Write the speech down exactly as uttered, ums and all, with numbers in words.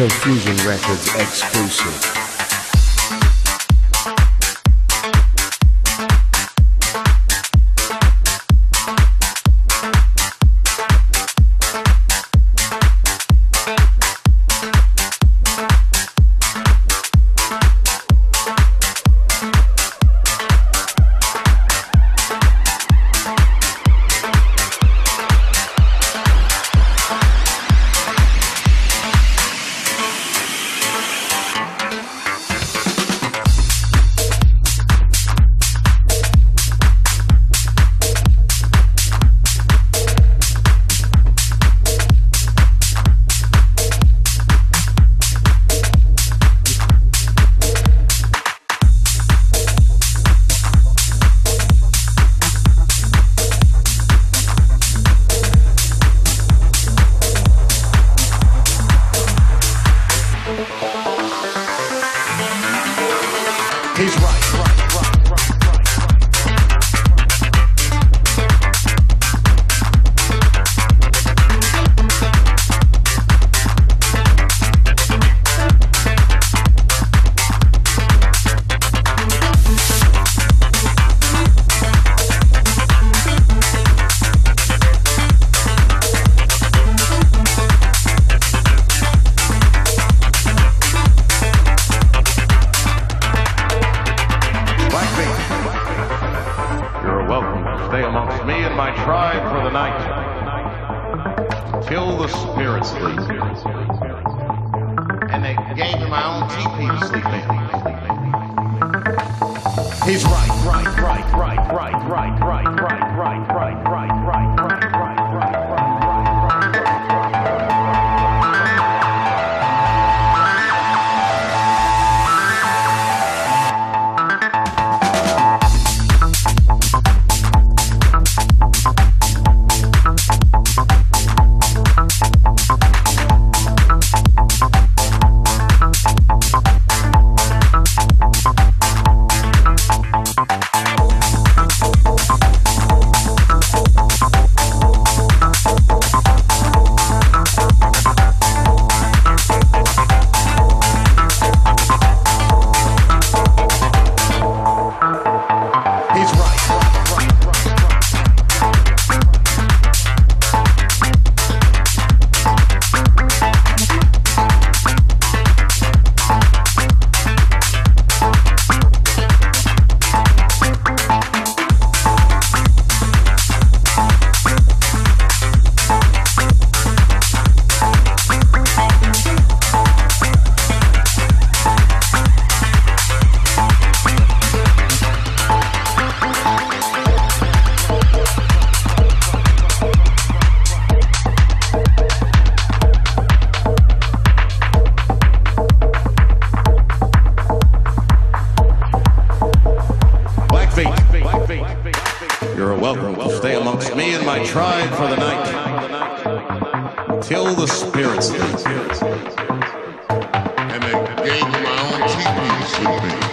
Comfusion Records exclusive. He's right, right, right. Stay amongst me and my tribe for the night. Kill the spirits, please. And they gave me my own teepee to sleep in. He's right, right, right, right, right, right, right, right, right, right, right, right, right, right, right, right. You're welcome to stay amongst me and my tribe for the night. Till the spirits. And they gave my own teeth to me.